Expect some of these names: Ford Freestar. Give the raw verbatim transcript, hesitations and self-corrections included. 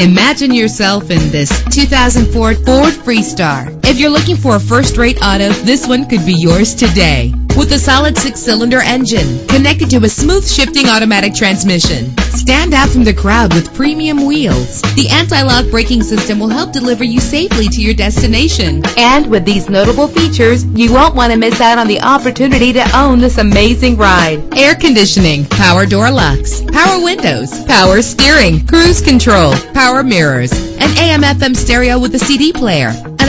Imagine yourself in this two thousand four Ford Freestar. If you're looking for a first-rate auto, this one could be yours today. With a solid six-cylinder engine connected to a smooth shifting automatic transmission. Stand out from the crowd with premium wheels. The anti-lock braking system will help deliver you safely to your destination. And with these notable features, you won't want to miss out on the opportunity to own this amazing ride. Air conditioning, power door locks, power windows, power steering, cruise control, power mirrors, an A M F M stereo with a C D player, an